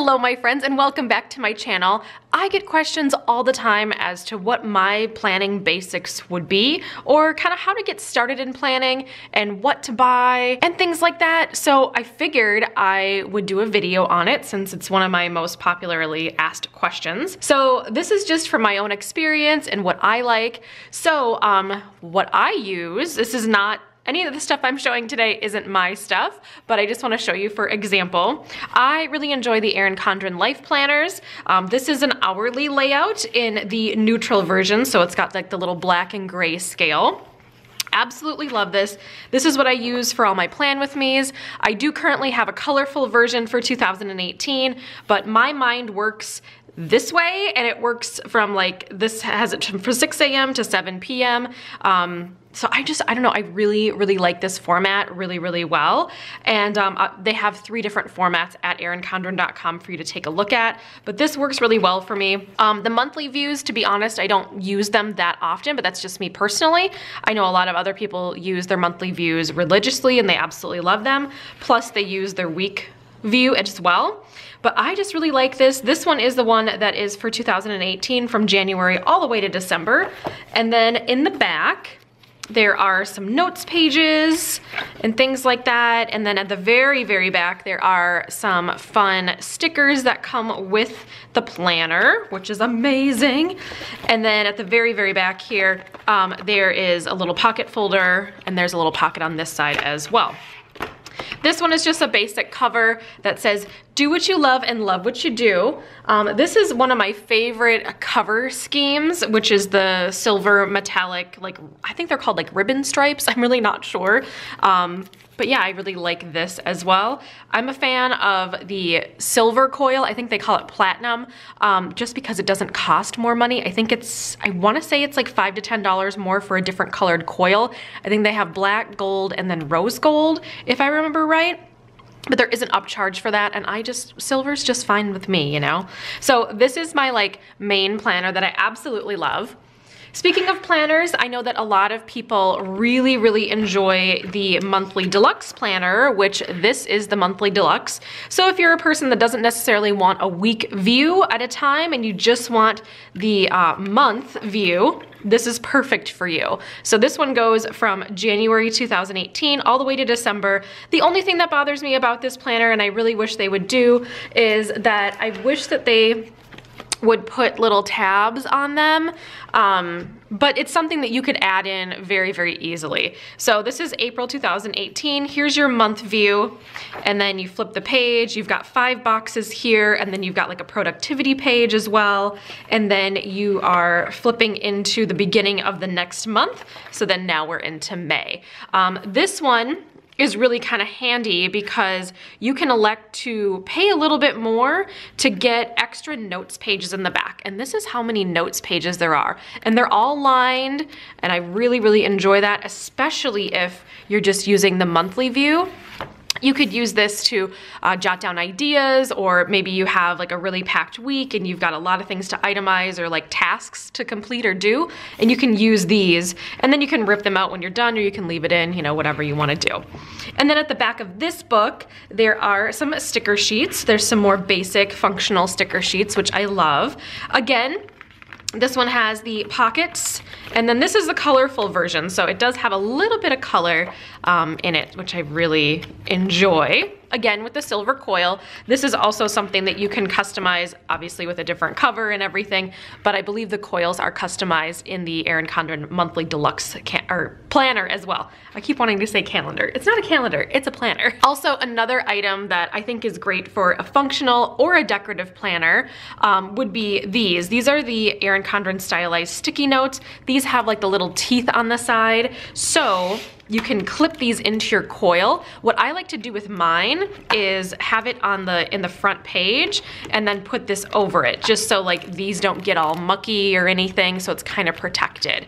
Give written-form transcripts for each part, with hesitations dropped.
Hello my friends and welcome back to my channel. I get questions all the time as to what my planning basics would be, or kind of how to get started in planning and what to buy and things like that. So I figured I would do a video on it since it's one of my most popularly asked questions. So this is just from my own experience and what I like. So what I use, this is not any of the stuff I'm showing today isn't my stuff, but I just wanna show you for example. I really enjoy the Erin Condren Life Planners. This is an hourly layout in the neutral version, so it's got like the little black and gray scale. Absolutely love this. This is what I use for all my plan with me's. I do currently have a colorful version for 2018, but my mind works this way, and it works from like, this has it for 6 a.m. to 7 p.m. So I don't know, I really, really like this format really, really well. And they have 3 different formats at ErinCondren.com for you to take a look at, but this works really well for me. The monthly views, to be honest, I don't use them that often, but that's just me personally. I know a lot of other people use their monthly views religiously and they absolutely love them. Plus they use their week view as well. But I just really like this. This one is the one that is for 2018 from January all the way to December. And then in the back, there are some notes pages and things like that. And then at the very, very back, there are some fun stickers that come with the planner, which is amazing. And then at the very, very back here, there is a little pocket folder, and there's a little pocket on this side as well. This one is just a basic cover that says, do what you love and love what you do. This is one of my favorite cover schemes, which is the silver metallic, like I think they're called like ribbon stripes. I'm really not sure. But yeah, I really like this as well. I'm a fan of the silver coil. I think they call it platinum, just because it doesn't cost more money. I think it's, I wanna say it's like $5 to $10 more for a different colored coil. I think they have black, gold, and then rose gold, if I remember right. But there is an upcharge for that, and I just, silver's just fine with me, you know? So this is my like main planner that I absolutely love. Speaking of planners, I know that a lot of people really, really enjoy the monthly deluxe planner, which this is the monthly deluxe. So if you're a person that doesn't necessarily want a week view at a time and you just want the month view, this is perfect for you. So this one goes from January 2018 all the way to December. The only thing that bothers me about this planner, and I really wish they would do, is that I wish that they would put little tabs on them, but it's something that you could add in very, very easily. So this is April 2018, here's your month view, and then you flip the page, you've got 5 boxes here, and then you've got like a productivity page as well, and then you are flipping into the beginning of the next month, so then now we're into May. This one is really kind of handy because you can elect to pay a little bit more to get extra notes pages in the back. And this is how many notes pages there are. And they're all lined, and I really, really enjoy that, especially if you're just using the monthly view. You could use this to jot down ideas, or maybe you have like a really packed week and you've got a lot of things to itemize or like tasks to complete or do, and you can use these, and then you can rip them out when you're done, or you can leave it in, you know, whatever you want to do. And then at the back of this book, there are some sticker sheets. There's some more basic functional sticker sheets, which I love. Again, this one has the pockets, and then this is the colorful version, so it does have a little bit of color in it, which I really enjoy. Again, with the silver coil, this is also something that you can customize, obviously with a different cover and everything, but I believe the coils are customized in the Erin Condren Monthly Deluxe Planner as well. I keep wanting to say calendar. It's not a calendar, it's a planner. Also, another item that I think is great for a functional or a decorative planner would be these. These are the Erin Condren stylized sticky notes. These have like the little teeth on the side, so you can clip these into your coil. What I like to do with mine is have it on the in the front page and then put this over it, just so like these don't get all mucky or anything, so it's kind of protected.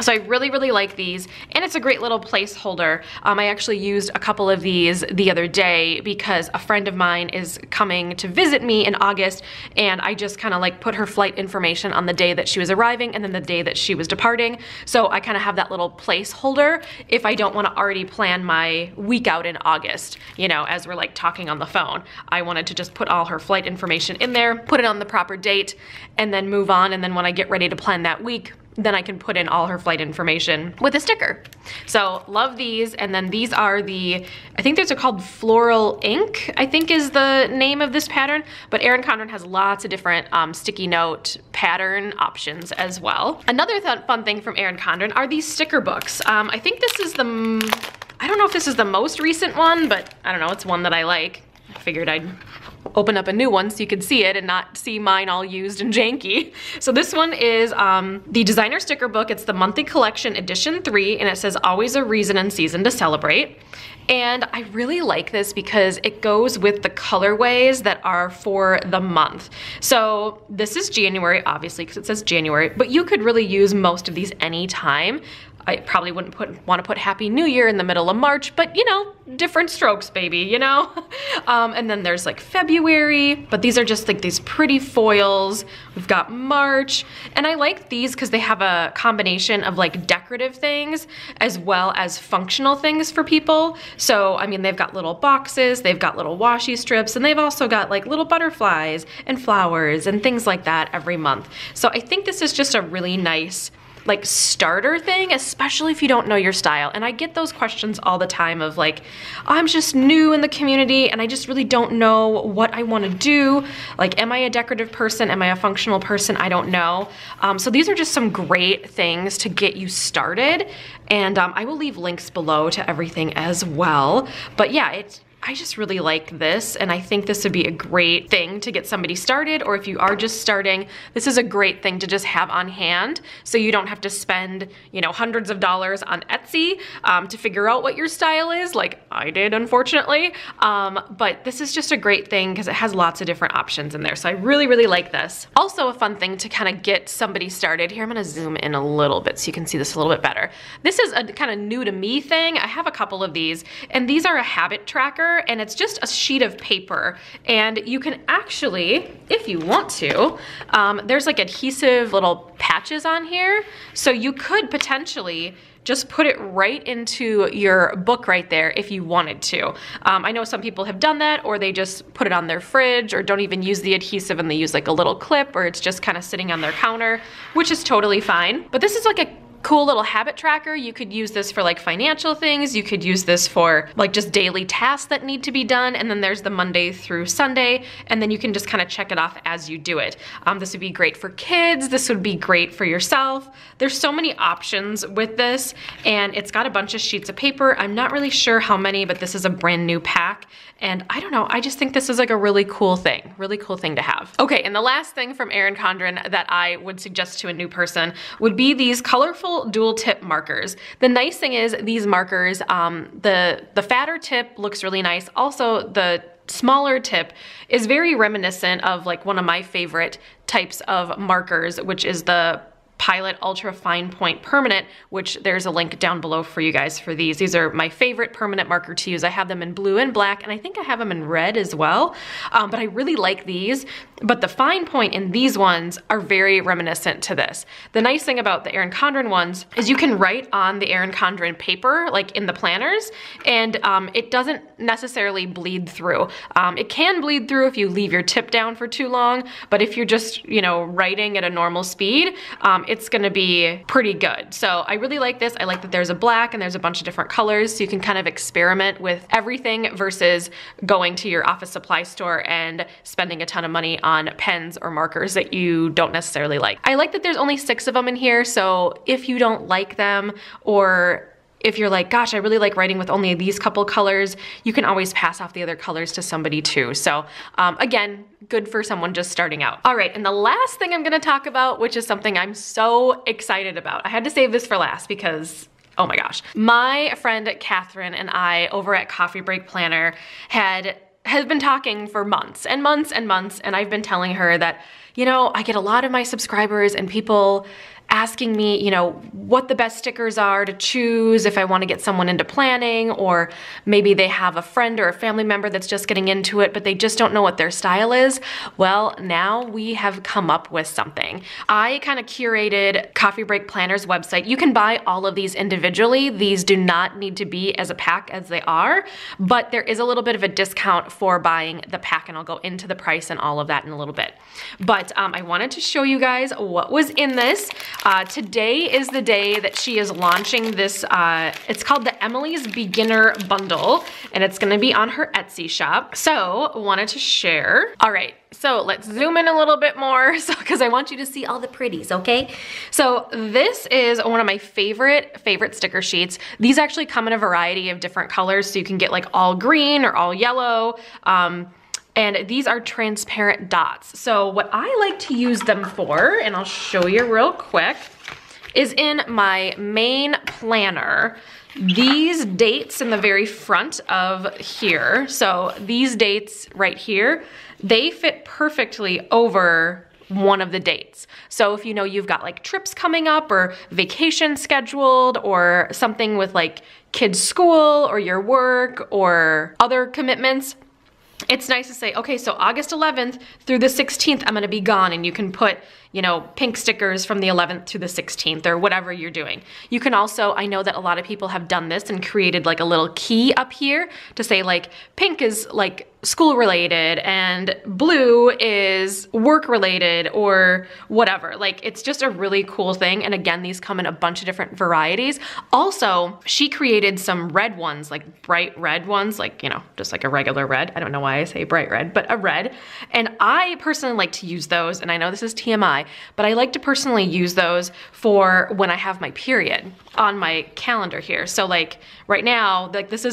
So I really, really like these, and it's a great little placeholder. I actually used a couple of these the other day because a friend of mine is coming to visit me in August, and I just kind of like put her flight information on the day that she was arriving and then the day that she was departing. So I kind of have that little placeholder if I don't want to already plan my week out in August, you know, as we're like talking on the phone. I wanted to just put all her flight information in there, put it on the proper date, and then move on, and then when I get ready to plan that week, then I can put in all her flight information with a sticker. So love these. And then these are the, I think these are called Floral Ink, I think is the name of this pattern, but Erin Condren has lots of different sticky note pattern options as well. Another fun thing from Erin Condren are these sticker books. I think this is the, I don't know if this is the most recent one, but I don't know, it's one that I like. I figured I'd open up a new one so you could see it and not see mine all used and janky. So this one is the designer sticker book. It's the monthly collection edition 3, and it says always a reason and season to celebrate. And I really like this because it goes with the colorways that are for the month. So this is January, obviously, because it says January, but you could really use most of these anytime. I probably wouldn't want to put Happy New Year in the middle of March, but you know, different strokes, baby, you know? And then there's like February, but these are just like these pretty foils. We've got March, and I like these because they have a combination of like decorative things as well as functional things for people. So, I mean, they've got little boxes, they've got little washi strips, and they've also got like little butterflies and flowers and things like that every month. So I think this is just a really nice like starter thing, especially if you don't know your style. And I get those questions all the time of like, I'm just new in the community and I just really don't know what I want to do. Like, am I a decorative person? Am I a functional person? I don't know. So these are just some great things to get you started. And I will leave links below to everything as well. But yeah, I just really like this, and I think this would be a great thing to get somebody started, or if you are just starting, this is a great thing to just have on hand so you don't have to spend, you know, hundreds of dollars on Etsy to figure out what your style is, like I did, unfortunately. But this is just a great thing because it has lots of different options in there, so I really, really like this. Also a fun thing to kind of get somebody started, here I'm gonna zoom in a little bit so you can see this a little bit better. This is a kind of new to me thing. I have a couple of these, and these are a habit tracker, and it's just a sheet of paper, and you can actually, if you want to, there's like adhesive little patches on here, so you could potentially just put it right into your book right there if you wanted to. I know some people have done that, or they just put it on their fridge or don't even use the adhesive and they use like a little clip, or it's just kind of sitting on their counter, which is totally fine. But this is like a cool little habit tracker. You could use this for like financial things. You could use this for like just daily tasks that need to be done. And then there's the Monday through Sunday, and then you can just kind of check it off as you do it. This would be great for kids. This would be great for yourself. There's so many options with this, and it's got a bunch of sheets of paper. I'm not really sure how many, but this is a brand new pack. And I don't know, I just think this is like a really cool thing to have. Okay, and the last thing from Erin Condren that I would suggest to a new person would be these colorful dual tip markers. The nice thing is these markers, the fatter tip looks really nice. Also, the smaller tip is very reminiscent of like one of my favorite types of markers, which is the Pilot Ultra Fine Point Permanent, which there's a link down below for you guys for these. These are my favorite permanent marker to use. I have them in blue and black, and I think I have them in red as well, but I really like these. But the fine point in these ones are very reminiscent to this. The nice thing about the Erin Condren ones is you can write on the Erin Condren paper, like in the planners, and it doesn't necessarily bleed through. It can bleed through if you leave your tip down for too long, but if you're just, you know, writing at a normal speed, it's gonna be pretty good. So I really like this. I like that there's a black and there's a bunch of different colors, so you can kind of experiment with everything versus going to your office supply store and spending a ton of money on pens or markers that you don't necessarily like. I like that there's only 6 of them in here, so if you don't like them, or if you're like, gosh, I really like writing with only these couple colors, you can always pass off the other colors to somebody too. So again, good for someone just starting out. All right, and the last thing I'm gonna talk about, which is something I'm so excited about. I had to save this for last because, oh my gosh. My friend Catherine and I over at Coffee Break Planner has been talking for months and months and months, and I've been telling her that, you know, I get a lot of my subscribers and people asking me, you know, what the best stickers are to choose if I want to get someone into planning, or maybe they have a friend or a family member that's just getting into it, but they just don't know what their style is. Well, now we have come up with something. I kind of curated Coffee Break Planner's website. You can buy all of these individually. These do not need to be as a pack as they are, but there is a little bit of a discount for buying the pack, and I'll go into the price and all of that in a little bit. But I wanted to show you guys what was in this. Today is the day that she is launching this, it's called the Emily's Beginner Bundle, and it's gonna be on her Etsy shop. So, wanted to share. All right, so let's zoom in a little bit more, so, because I want you to see all the pretties, okay? So this is one of my favorite sticker sheets. These actually come in a variety of different colors, so you can get like all green or all yellow, and these are transparent dots. So what I like to use them for, and I'll show you real quick, is in my main planner. These dates in the very front of here, so these dates right here, they fit perfectly over one of the dates. So if you know you've got like trips coming up or vacation scheduled or something with like kids' school or your work or other commitments, it's nice to say, okay, so August 11th through the 16th, I'm gonna be gone, and you can put, you know, pink stickers from the 11th to the 16th or whatever you're doing. You can also, I know that a lot of people have done this and created like a little key up here to say like pink is like school related and blue is work related or whatever. Like it's just a really cool thing. And again, these come in a bunch of different varieties. Also, she created some red ones, like bright red ones, like, you know, just like a regular red. I don't know why I say bright red, but a red. And I personally like to use those. And I know this is TMI, but I like to personally use those for when I have my period on my calendar here. So like right now, like this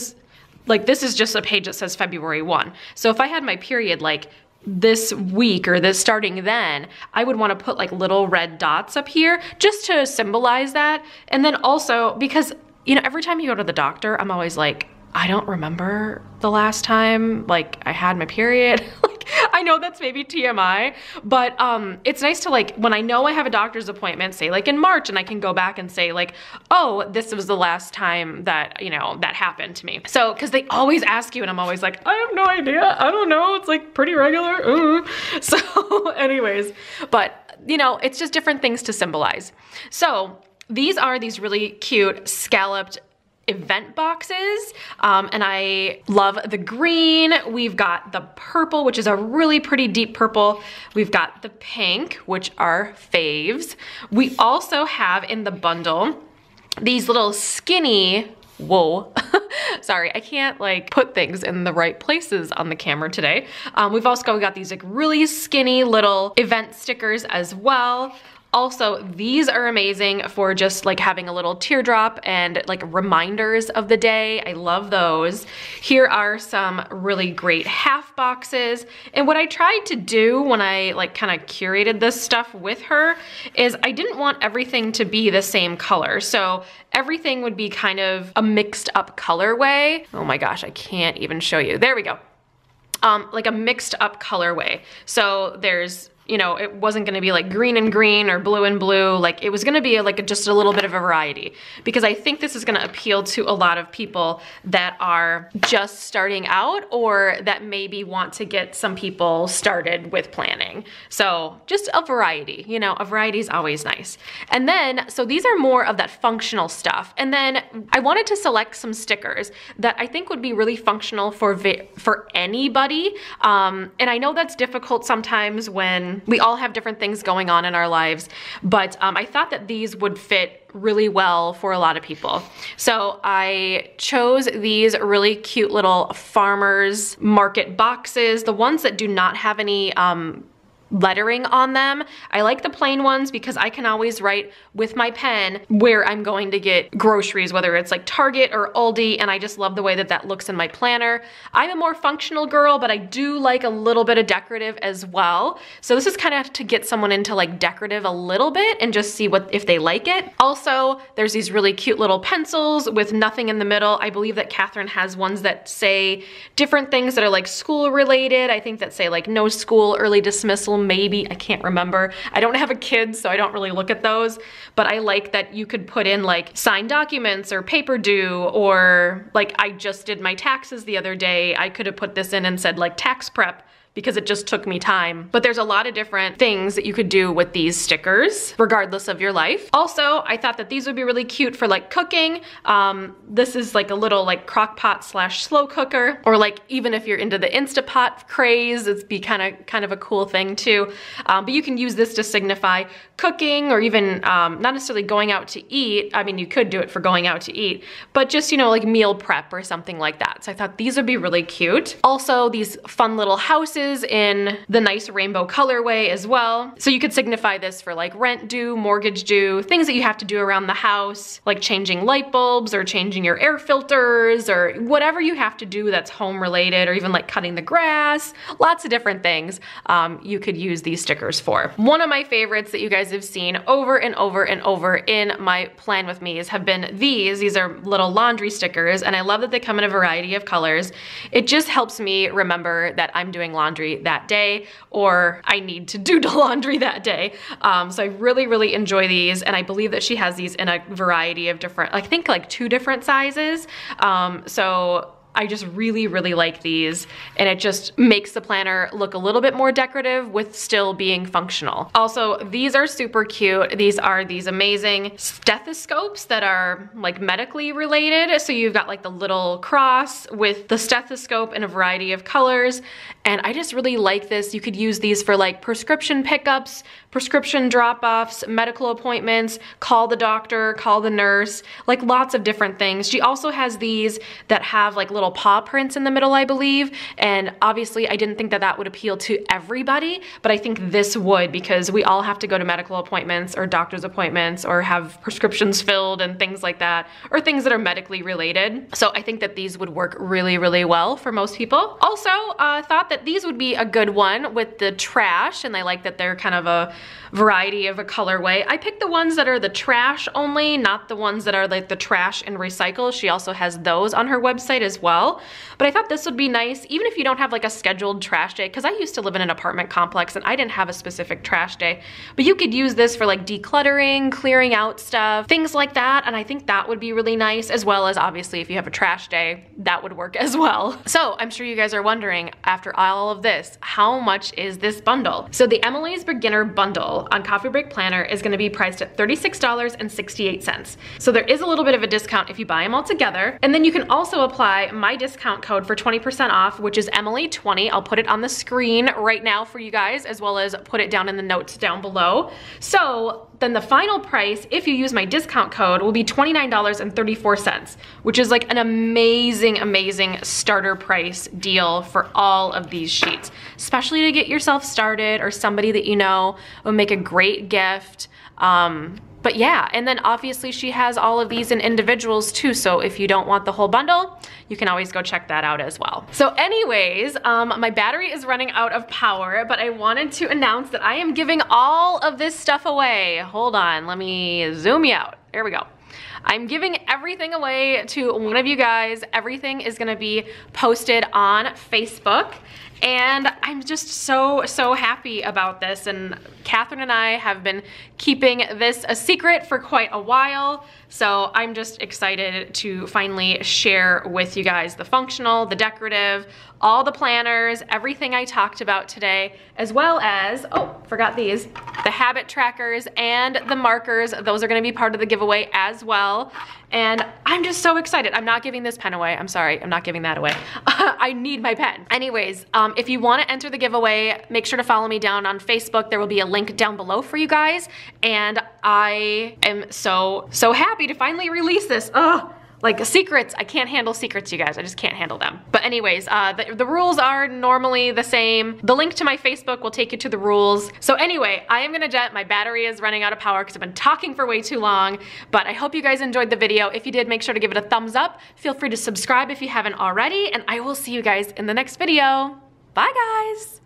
is just a page that says February 1. So if I had my period like this week or this starting then, I would want to put like little red dots up here just to symbolize that. And then also because, you know, every time you go to the doctor, I'm always like, I don't remember the last time like I had my period. Like I know that's maybe TMI, but it's nice to like, when I know I have a doctor's appointment, say like in March, and I can go back and say like, oh, this was the last time that, you know, that happened to me. So, cause they always ask you and I'm always like, I have no idea. I don't know. It's like pretty regular. Ooh. So anyways, but you know, it's just different things to symbolize. So these are these really cute scalloped event boxes, and I love the green. We've got the purple, which is a really pretty deep purple. We've got the pink, which are faves. We also have in the bundle these little skinny, whoa, sorry, I can't like put things in the right places on the camera today. We've also got these like really skinny little event stickers as well. Also, these are amazing for just like having a little teardrop and like reminders of the day. I love those. Here are some really great half boxes. And what I tried to do when I like kind of curated this stuff with her is I didn't want everything to be the same color. So everything would be kind of a mixed up colorway. Oh my gosh, I can't even show you. There we go. Like a mixed up colorway. So there's, you know, it wasn't gonna be like green and green or blue and blue. Like it was gonna be like just a little bit of a variety, because I think this is gonna appeal to a lot of people that are just starting out or that maybe want to get some people started with planning. So just a variety, you know, a variety is always nice. And then, so these are more of that functional stuff. And then I wanted to select some stickers that I think would be really functional for anybody. And I know that's difficult sometimes when we all have different things going on in our lives, but I thought that these would fit really well for a lot of people. So I chose these really cute little farmers market boxes, the ones that do not have any lettering on them. I like the plain ones because I can always write with my pen where I'm going to get groceries, whether it's like Target or Aldi, and I just love the way that that looks in my planner. I'm a more functional girl, but I do like a little bit of decorative as well. So this is kind of to get someone into like decorative a little bit and just see what, if they like it. Also, there's these really cute little pencils with nothing in the middle. I believe that Catherine has ones that say different things that are like school related. I think that say like no school, early dismissal, maybe, I can't remember. I don't have a kid, so I don't really look at those, but I like that you could put in like signed documents or paper due, or like I just did my taxes the other day. I could have put this in and said like tax prep, because it just took me time. But there's a lot of different things that you could do with these stickers, regardless of your life. Also, I thought that these would be really cute for like cooking. This is like a little like crock pot slash slow cooker, or like even if you're into the Instapot craze, it'd be kind of a cool thing too. But you can use this to signify cooking, or even not necessarily going out to eat. I mean, you could do it for going out to eat, but just, you know, like meal prep or something like that. So I thought these would be really cute. Also, these fun little houses in the nice rainbow colorway as well. So you could signify this for like rent due, mortgage due, things that you have to do around the house, like changing light bulbs or changing your air filters or whatever you have to do that's home related, or even like cutting the grass, lots of different things you could use these stickers for. One of my favorites that you guys have seen over and over and over in my plan with me's have been these. These are little laundry stickers, and I love that they come in a variety of colors. It just helps me remember that I'm doing laundry that day, or I need to do the laundry that day. So I really, really enjoy these, and I believe that she has these in a variety of different, I think like 2 different sizes. So I just really, really like these, and it just makes the planner look a little bit more decorative with still being functional. Also, these are super cute. These are these amazing stethoscopes that are like medically related. So you've got like the little cross with the stethoscope in a variety of colors, and I just really like this. You could use these for like prescription pickups, prescription drop-offs, medical appointments, call the doctor, call the nurse, like lots of different things. She also has these that have like little paw prints in the middle, I believe, and obviously I didn't think that that would appeal to everybody, but I think this would, because we all have to go to medical appointments or doctor's appointments or have prescriptions filled and things like that, or things that are medically related. So I think that these would work really, really well for most people. Also, thought that these would be a good one with the trash, and I like that they're kind of a variety of a colorway. I picked the ones that are the trash only, not the ones that are like the trash and recycle. She also has those on her website as well. But I thought this would be nice, even if you don't have like a scheduled trash day, because I used to live in an apartment complex and I didn't have a specific trash day, but you could use this for like decluttering, clearing out stuff, things like that, and I think that would be really nice, as well as obviously if you have a trash day, that would work as well. So I'm sure you guys are wondering, after all of this, how much is this bundle? So the Emily's Beginner Bundle on Coffee Break Planner is going to be priced at $36.68. So there is a little bit of a discount if you buy them all together, and then you can also apply my discount code for 20% off, which is Emily20. I'll put it on the screen right now for you guys, as well as put it down in the notes down below. So then the final price, if you use my discount code, will be $29.34, which is like an amazing, amazing starter price deal for all of these sheets, especially to get yourself started, or somebody that you know will make a great gift. But yeah, and then obviously she has all of these in individuals too, so if you don't want the whole bundle, you can always go check that out as well. So anyways, my battery is running out of power, but I wanted to announce that I am giving all of this stuff away. Hold on, let me zoom you out. There we go. I'm giving everything away to one of you guys. Everything is gonna be posted on Facebook. And I'm just so, so happy about this. And Catherine and I have been keeping this a secret for quite a while. So I'm just excited to finally share with you guys the functional, the decorative, all the planners, everything I talked about today, as well as, oh, forgot these, the habit trackers and the markers. Those are gonna be part of the giveaway as well. And I'm just so excited. I'm not giving this pen away. I'm sorry, I'm not giving that away. I need my pen. Anyways, if you wanna enter the giveaway, make sure to follow me down on Facebook. There will be a link down below for you guys. And I am so, so happy to finally release this. Oh, like secrets, I can't handle secrets, you guys. I just can't handle them. But anyways, the rules are normally the same. The link to my Facebook will take you to the rules. So anyway, I am gonna jet. My battery is running out of power because I've been talking for way too long, but I hope you guys enjoyed the video. If you did, make sure to give it a thumbs up. Feel free to subscribe if you haven't already, and I will see you guys in the next video. Bye, guys.